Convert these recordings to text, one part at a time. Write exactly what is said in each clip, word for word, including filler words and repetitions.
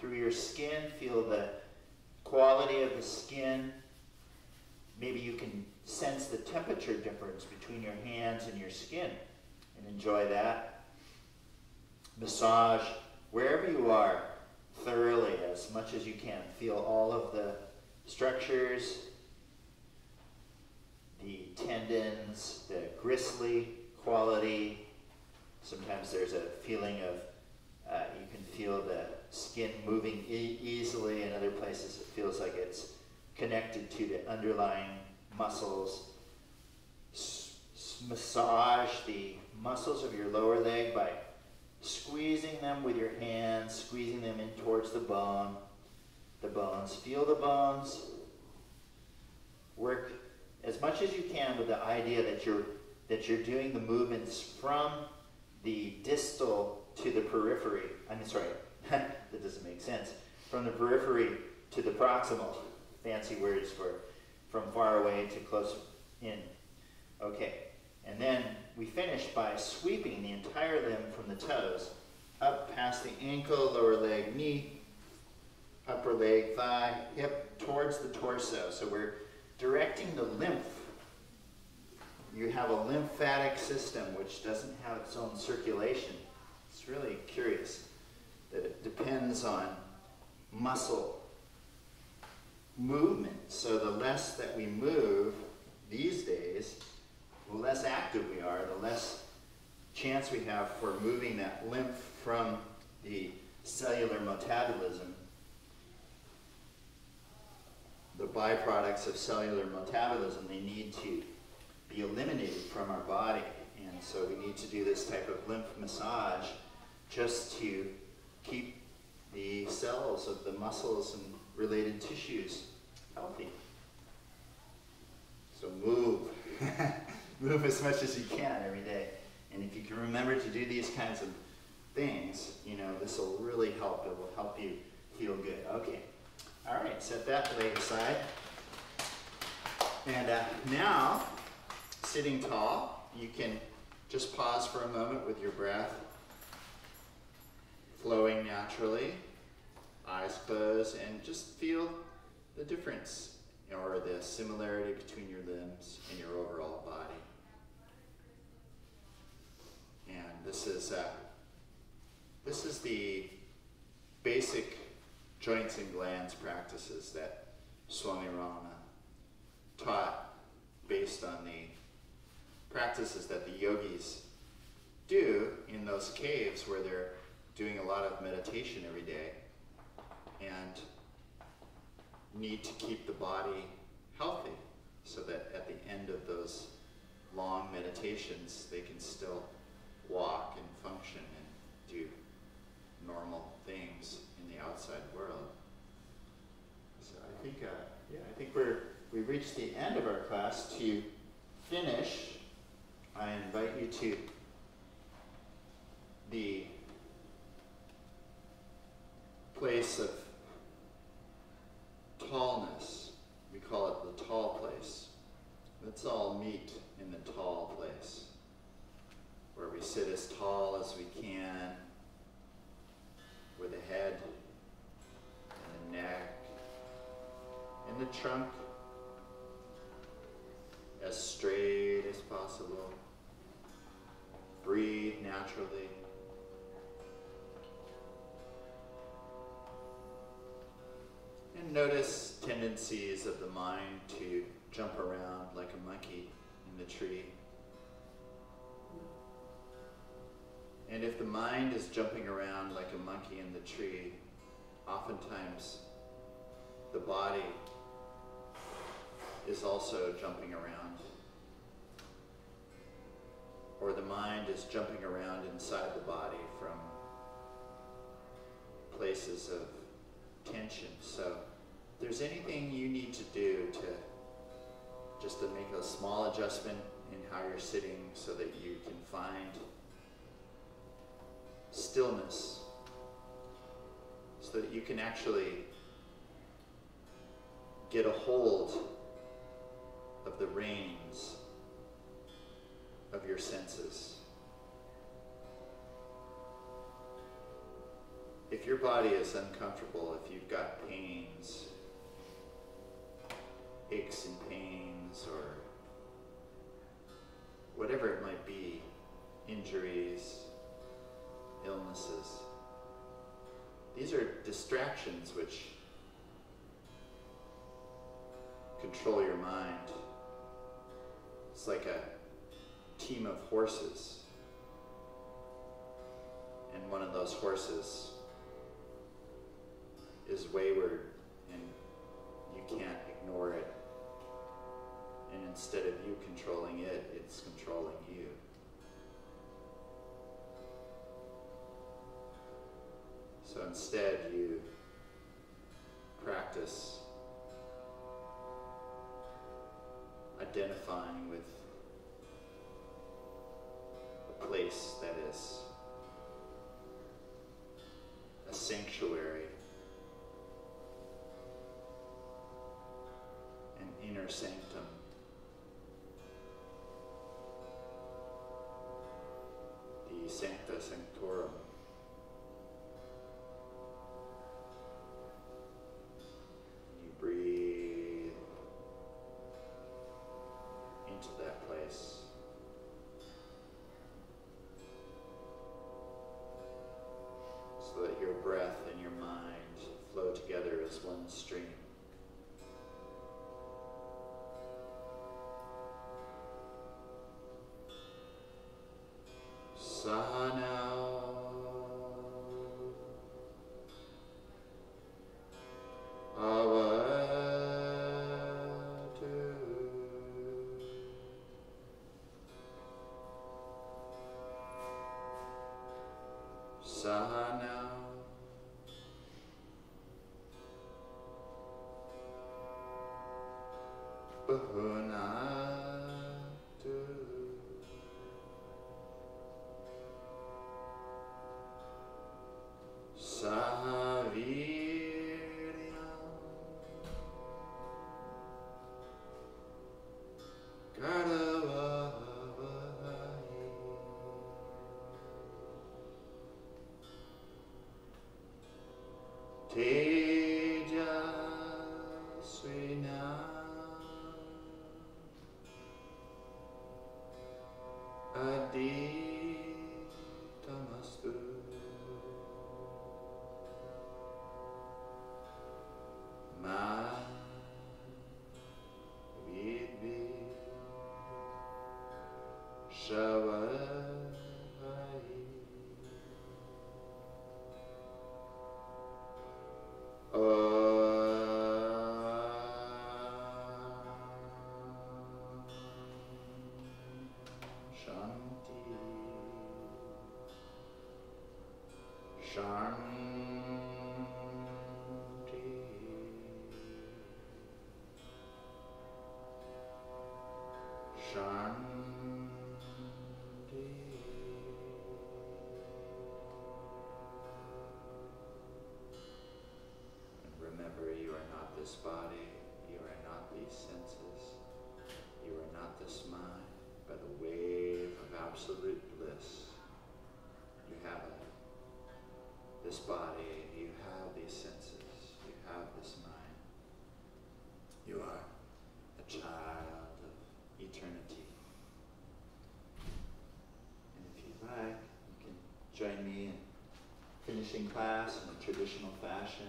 through your skin. Feel the quality of the skin. Maybe you can sense the temperature difference between your hands and your skin and enjoy that. Massage wherever you are thoroughly as much as you can. Feel all of the structures, the tendons, the gristly quality. Sometimes there's a feeling of, uh, you can feel the skin moving e easily. In other places it feels like it's connected to the underlying muscles. S massage the muscles of your lower leg by squeezing them with your hands, squeezing them in towards the bone, the bones. Feel the bones. Work as much as you can with the idea that you're, that you're doing the movements from the distal to the periphery. I mean, sorry, that doesn't make sense. From the periphery to the proximal. Fancy words for from far away to close in. Okay, and then we finish by sweeping the entire limb from the toes up past the ankle, lower leg, knee, upper leg, thigh, hip, towards the torso. So we're directing the lymph. You have a lymphatic system which doesn't have its own circulation. It's really curious that it depends on muscle movement. So the less that we move these days, the less active we are, the less chance we have for moving that lymph from the cellular metabolism, the byproducts of cellular metabolism. They need to be eliminated from our body, and so we need to do this type of lymph massage just to keep the cells of the muscles and related tissues healthy. So move. Move as much as you can every day. And if you can remember to do these kinds of things, you know, this will really help. It will help you feel good. Okay. All right, set that leg aside. And uh, now, sitting tall, you can just pause for a moment with your breath flowing naturally, eyes closed, and just feel the difference or the similarity between your limbs and your overall body. And this is uh, this is the basic joints and glands practices that Swami Rama taught, based on the practices that the yogis do in those caves where they're doing a lot of meditation every day and need to keep the body healthy so that at the end of those long meditations they can still walk and function and do normal things in the outside world. So I think, uh, yeah, I think we're, we've reached the end of our class. To finish, I invite you to the place of tallness. We call it the tall place. Let's all meet in the tall place, where we sit as tall as we can, with the head and the neck and the trunk as straight as possible. Breathe naturally. And notice tendencies of the mind to jump around like a monkey in the tree. And if the mind is jumping around like a monkey in the tree, oftentimes the body is also jumping around. Or the mind is jumping around inside the body from places of tension. So if there's anything you need to do to just to make a small adjustment in how you're sitting so that you can find stillness, so that you can actually get a hold of the reins of your senses. if your body is uncomfortable, if you've got pains, aches and pains, or whatever it might be, injuries, illnesses, these are distractions which control your mind. It's like a team of horses, and one of those horses is wayward, and you can't ignore it. And instead of you controlling it, it's controlling you. So instead, you practice identifying with a place that is a sanctuary, an inner sanctum. The Sancta Sanctorum. You breathe into that place. So that your breath and your mind flow together as one stream. Body, you are not these senses, you are not this mind, but a wave of absolute bliss. You have it. This body, you have these senses, you have this mind. You are a child of eternity. And if you like, you can join me in finishing class in a traditional fashion.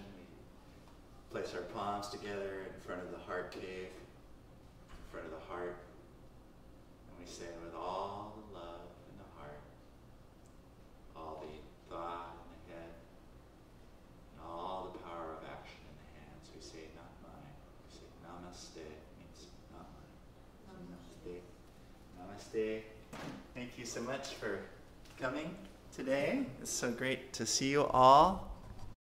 Place our palms together in front of the heart cave, in front of the heart, and we say with all the love in the heart, all the thought in the head, and all the power of action in the hands, we say not mine. We say namaste, means not mine. Namaste. Namaste. Thank you so much for coming today. It's so great to see you all.